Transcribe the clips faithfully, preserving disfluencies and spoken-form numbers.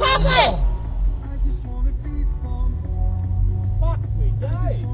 Stop it! I just want to be fun. Fuck me, guys!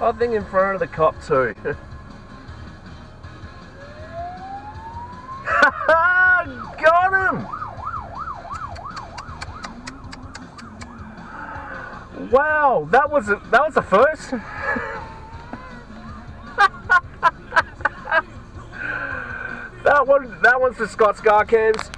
I think in front of the cop too. Got him! Wow, that was a, that was a first. That one, that one's for Scotts Car Cameras.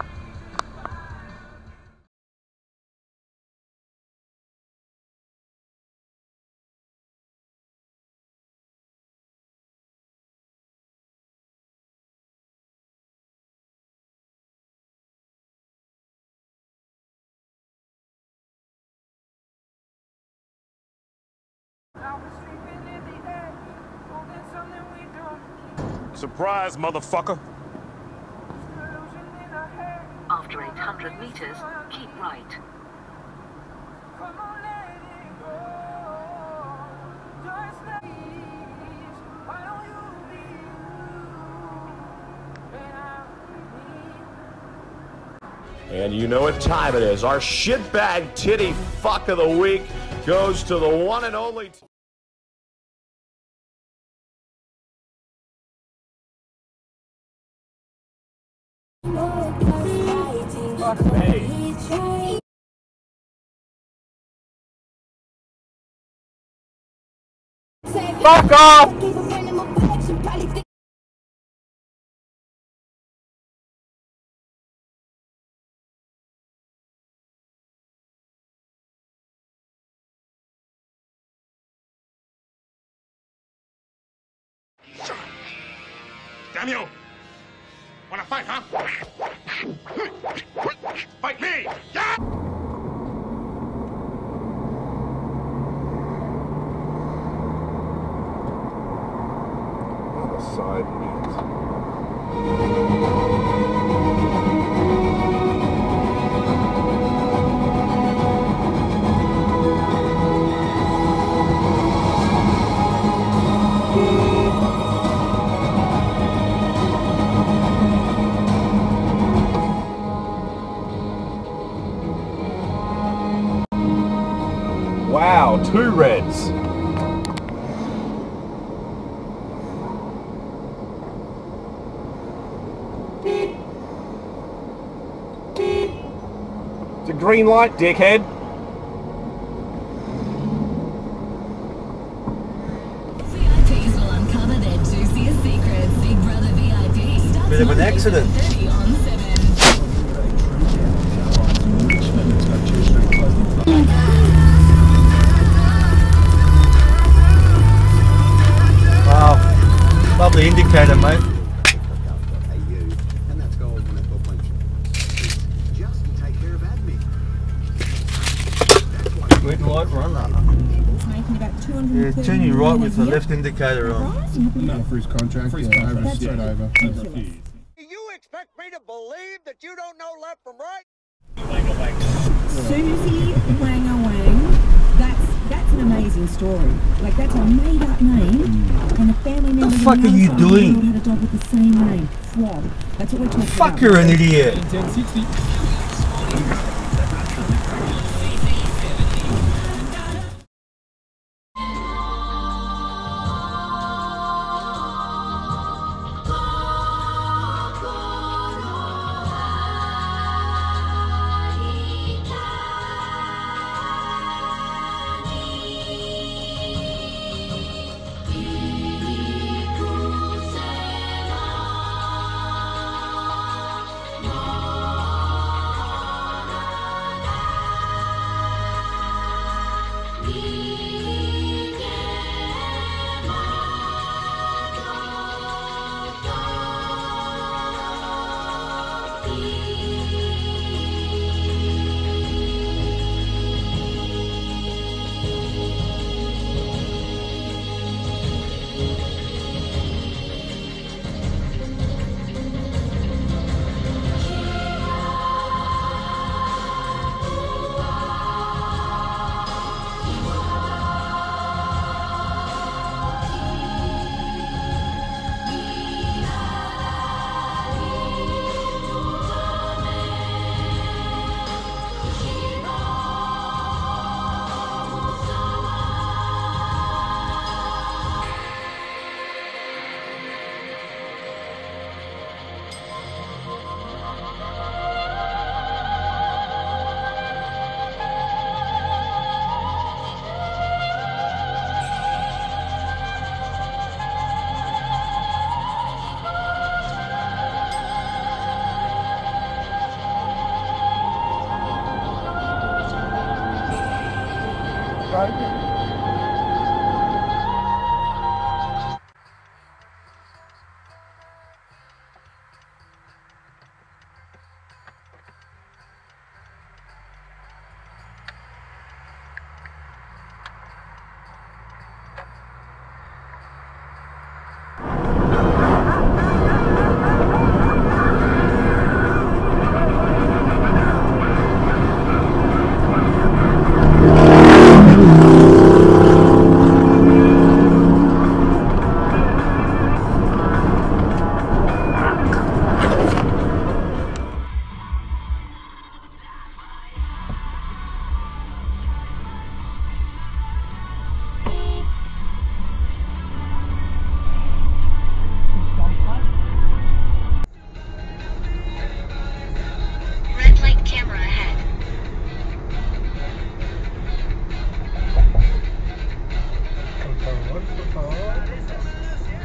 Surprise, motherfucker! After eight hundred meters, keep right. And you know what time it is. Our shitbag titty fuck of the week goes to the one and only... Hey. Fuck off! Damn you! Wanna fight, huh? Fight me! Yeah! On the side means. Wow, two reds. Beep. Beep. It's a green light, dickhead. V I Ps will uncover their juiciest secrets. Big Brother V I P starts. Bit of an accident. Lovely indicator, mate. And that's gold when it got punched. Just to take care of admin. Good light run, runner. Yeah, turn you right with the left indicator on. No, freeze contract. Freeze contract. Straight over. Do you expect me to believe that you don't know left from right? Susie Wang, that's that's an amazing story. Like, that's a made-up name. And a family member. What the fuck are you doing? Had a dog with the same name. Flob. That's what we're talking fuck about. Fuck, you're an idiot. ten sixty.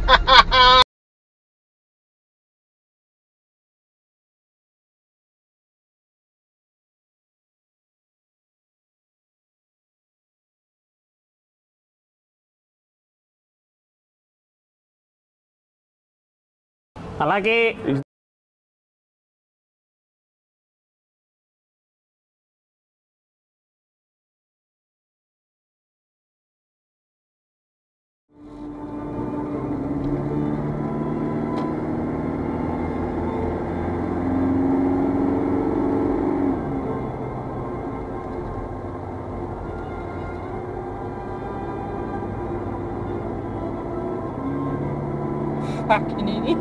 Hahaha. I like it. It's fucking idiot.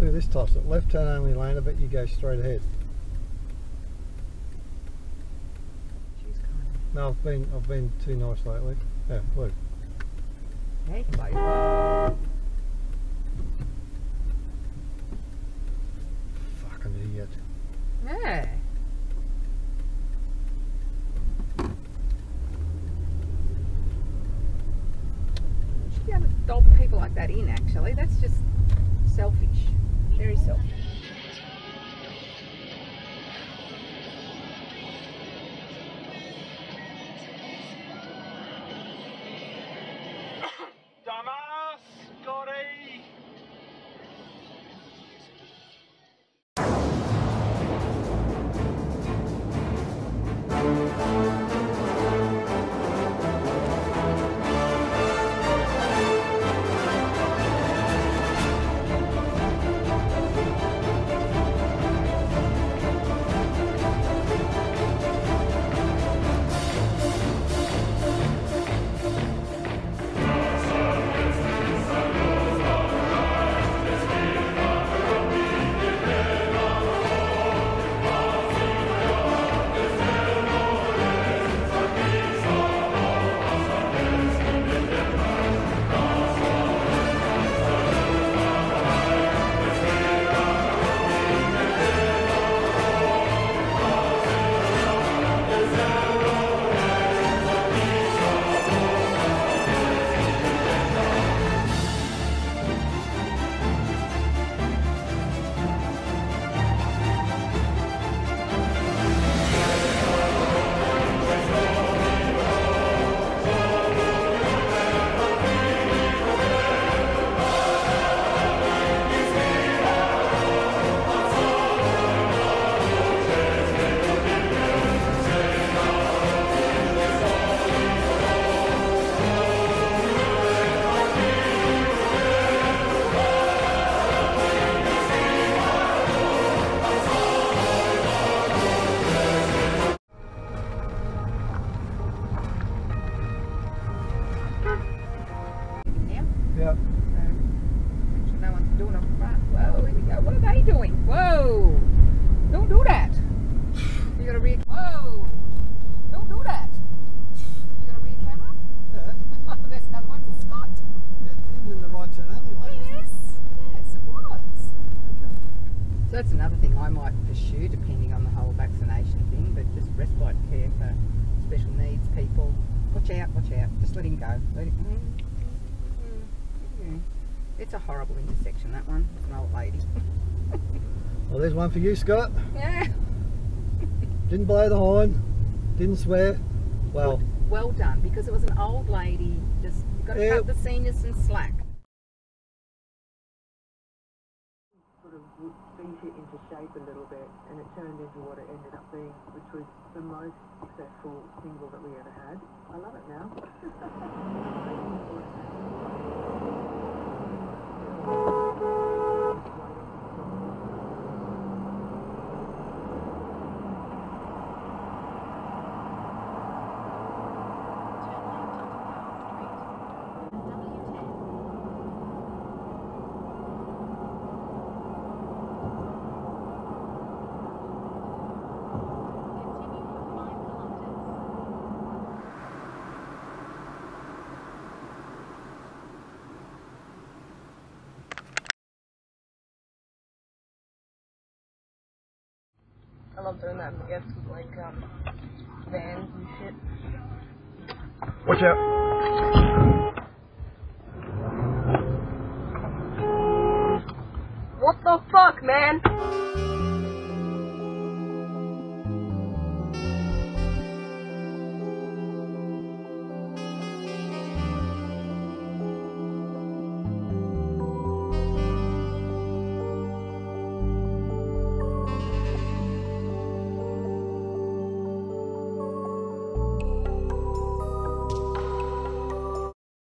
This type's at left turn only lane, I bet you go straight ahead. She's kind of... No, I've been I've been too nice lately. Yeah, look. Hey, mate. Fucking idiot. No. You should be able to dob people like that in actually. That's just selfish. Very selfish. Dumbass, Scotty. Whoa! Don't do that! out. Just let him go. Let him, mm, mm, mm. It's a horrible intersection, that one. It's an old lady. Well, there's one for you, Scott. Yeah. Didn't blow the horn. Didn't swear. Well. Good. Well done, because it was an old lady. Just you've got to yep. cut the seniors some slack. Sort of would beat it into shape a little bit, and it turned into what it ended up being, which was the most successful single that we ever had. I love it now. I love doing that, I guess, with like um, vans and shit. Watch out! What the fuck, man?